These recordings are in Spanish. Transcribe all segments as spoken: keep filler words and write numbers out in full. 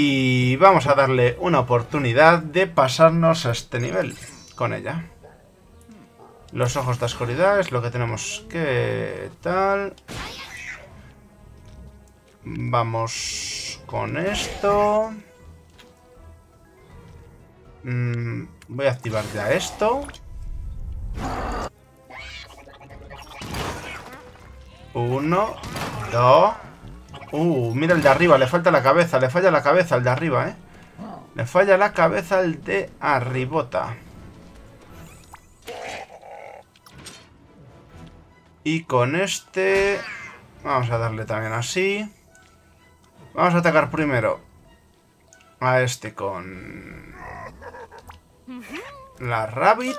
Y vamos a darle una oportunidad de pasarnos a este nivel con ella. Los ojos de oscuridad es lo que tenemos que tal. Vamos con esto. Mm, voy a activar ya esto. Uno, dos. Uh, mira el de arriba, le falta la cabeza, le falla la cabeza al de arriba, eh. Le falla la cabeza al de arribota. Y con este vamos a darle también así. Vamos a atacar primero a este con la Rabbid.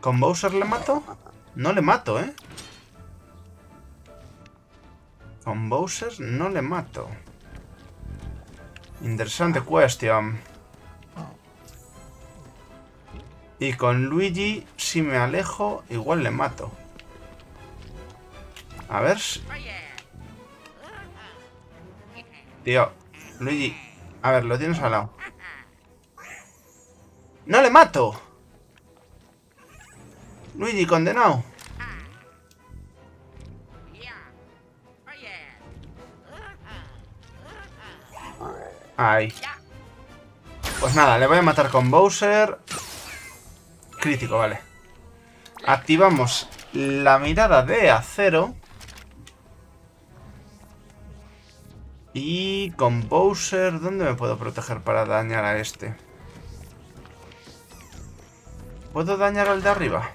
¿Con Bowser le mato? No le mato, ¿eh? Con Bowser no le mato. Interesante cuestión. Y con Luigi, si me alejo, igual le mato. A ver si... Tío, Luigi, a ver, lo tienes al lado. ¡No le mato! Luigi, condenado. Ay. Pues nada, le voy a matar con Bowser. Crítico, vale. Activamos la mirada de acero. Y con Bowser, ¿dónde me puedo proteger para dañar a este? ¿Puedo dañar al de arriba?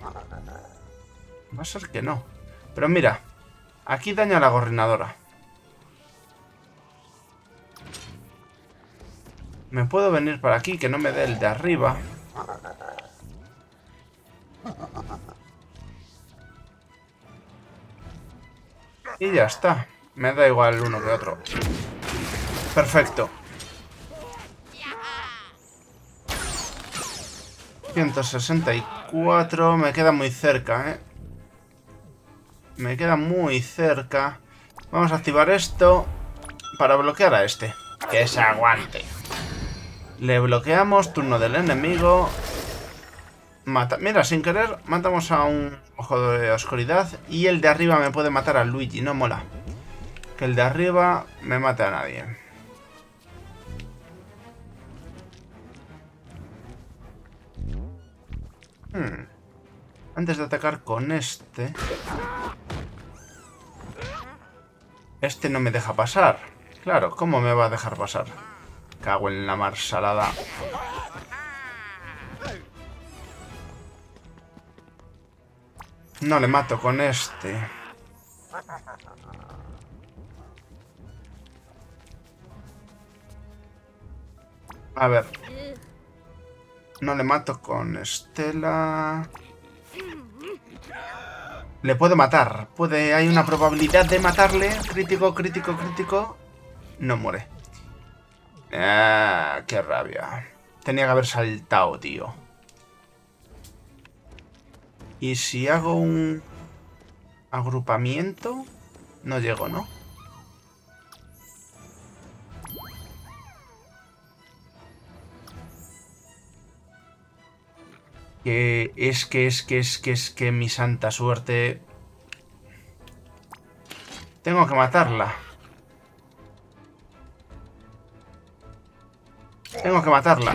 Va a ser que no. Pero mira, aquí daño a la gorrinadora. Me puedo venir para aquí, que no me dé el de arriba. Y ya está. Me da igual uno que otro. Perfecto. ciento sesenta y cuatro. Me queda muy cerca, ¿eh? Me queda muy cerca. Vamos a activar esto para bloquear a este. Que se aguante. Le bloqueamos, turno del enemigo. Mata. Mira, sin querer, matamos a un ojo de oscuridad. Y el de arriba me puede matar a Luigi, no mola. Que el de arriba me mate a nadie. Hmm. Antes de atacar con este... Este no me deja pasar. Claro, ¿cómo me va a dejar pasar? Cago en la mar salada. No le mato con este. A ver. No le mato con Estela. Le puedo matar. Puede, hay una probabilidad de matarle. Crítico, crítico, crítico. No muere. Ah, qué rabia. Tenía que haber saltado, tío. Y si hago un agrupamiento, no llego, ¿no? Que es que es que es que es que mi santa suerte. Tengo que matarla. Tengo que matarla.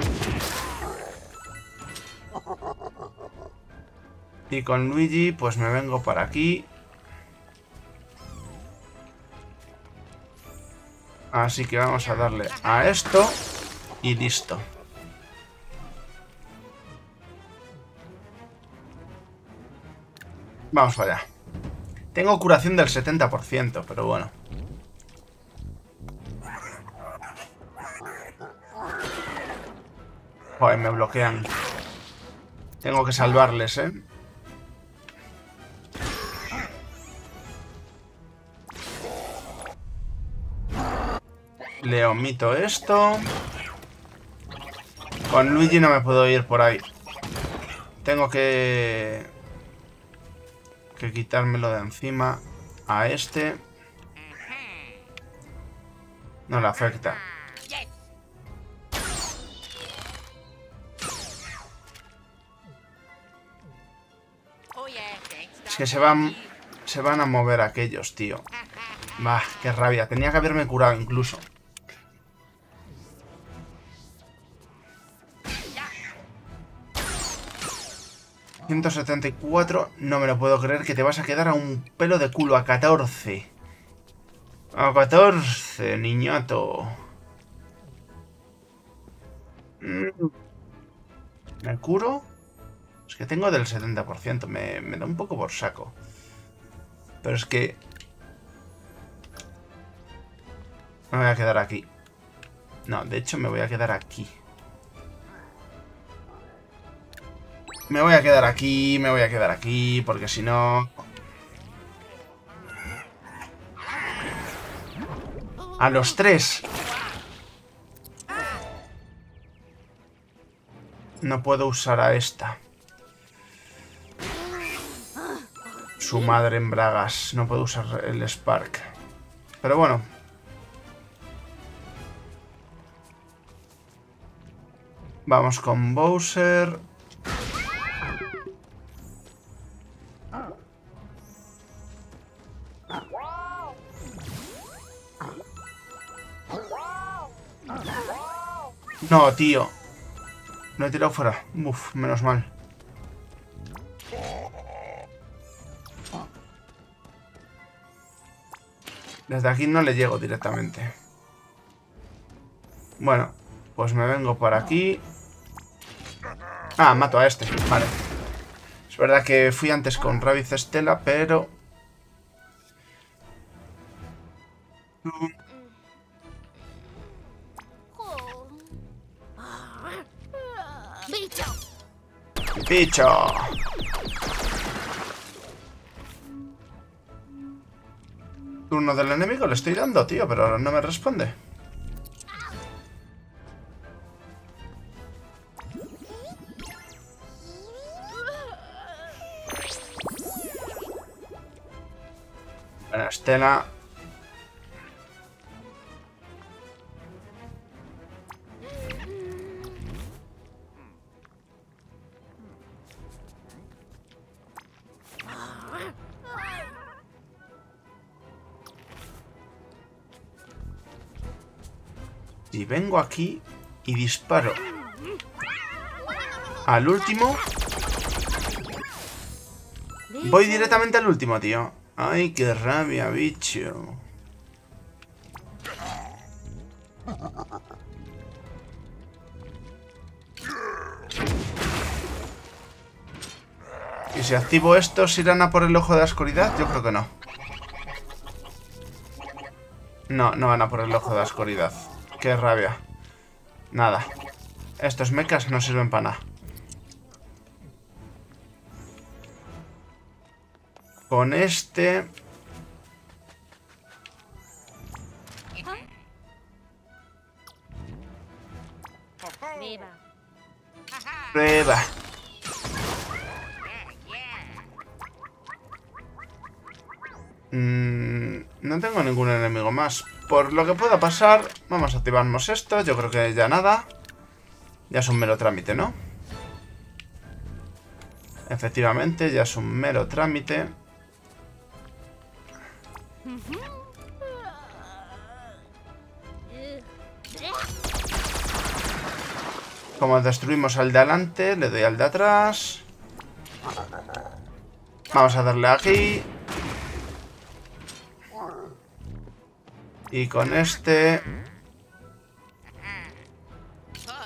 Y con Luigi, pues me vengo para aquí. Así que vamos a darle a esto. Y listo. Vamos para allá. Tengo curación del setenta por ciento, pero bueno. Joder, me bloquean. Tengo que salvarles, ¿eh? Le omito esto. Con Luigi no me puedo ir por ahí. Tengo que... que quitármelo de encima a este. No le afecta. Es que se van, se van a mover aquellos, tío. Bah, qué rabia. Tenía que haberme curado incluso. ciento setenta y cuatro, no me lo puedo creer que te vas a quedar a un pelo de culo, a catorce. A catorce, niñato. ¿Me curo? Es que tengo del setenta por ciento, me, me da un poco por saco. Pero es que... me voy a quedar aquí. No, de hecho me voy a quedar aquí. Me voy a quedar aquí, me voy a quedar aquí, porque si no... ¡A los tres! No puedo usar a esta. Su madre en bragas. No puedo usar el Spark. Pero bueno. Vamos con Bowser... No, tío. Lo he tirado fuera. Uf, menos mal. Desde aquí no le llego directamente. Bueno, pues me vengo por aquí. Ah, mato a este. Vale. Es verdad que fui antes con Rabbid Estela, pero... ¡Bicho! Turno del enemigo, le estoy dando, tío, pero no me responde. Bueno, Estela... Si vengo aquí y disparo al último, voy directamente al último, tío. Ay, qué rabia, bicho. Y si activo estos, ¿irán a por el ojo de la oscuridad? Yo creo que no. No, no van a por el ojo de la oscuridad. Qué rabia. Nada. Estos mechas no sirven para nada. Con este... Prueba. Mm, no tengo ningún enemigo más. Por lo que pueda pasar, vamos a activarnos esto. Yo creo que ya nada. Ya es un mero trámite, ¿no? Efectivamente, ya es un mero trámite. Como destruimos al de adelante, le doy al de atrás. Vamos a darle aquí. Y con este...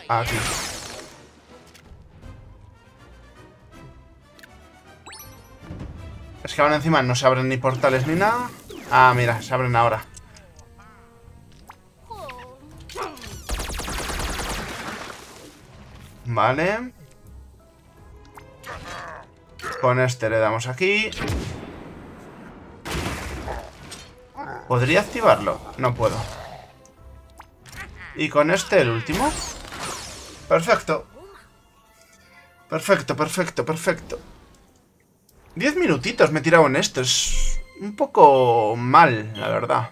aquí. Es que ahora encima no se abren ni portales ni nada. Ah, mira, se abren ahora. Vale. Con este le damos aquí. ¿Podría activarlo? No puedo. Y con este, el último. Perfecto. Perfecto, perfecto, perfecto. Diez minutitos me he tirado en esto. Es un poco mal, la verdad.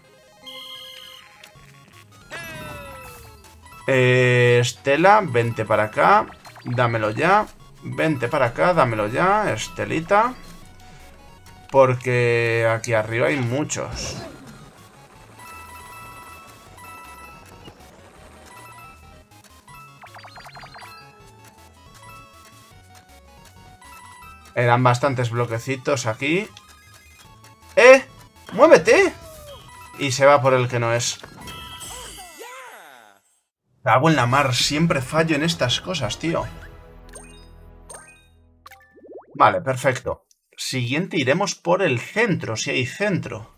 Eh, Estela, vente para acá. Dámelo ya. Vente para acá, dámelo ya, Estelita. Porque aquí arriba hay muchos. Eran bastantes bloquecitos aquí. ¡Eh! ¡Muévete! Y se va por el que no es. Cago en la mar, siempre fallo en estas cosas, tío. Vale, perfecto. Siguiente iremos por el centro, si hay centro.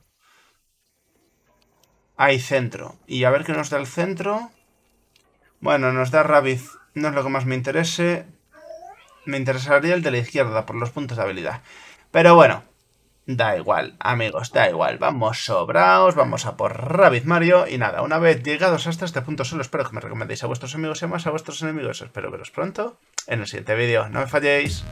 Hay centro. Y a ver qué nos da el centro. Bueno, nos da Rabbid. No es lo que más me interese. Me interesaría el de la izquierda por los puntos de habilidad. Pero bueno, da igual, amigos, da igual. Vamos sobraos, vamos a por Rabbid Mario. Y nada, una vez llegados hasta este punto solo espero que me recomendéis a vuestros amigos y más a vuestros enemigos. Espero veros pronto en el siguiente vídeo. No me falléis.